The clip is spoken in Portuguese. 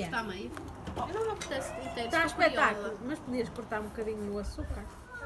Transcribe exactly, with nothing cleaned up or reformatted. Está meio. Eu não vou cortar inteiro. Está espetáculo, mas podias cortar um bocadinho o açúcar.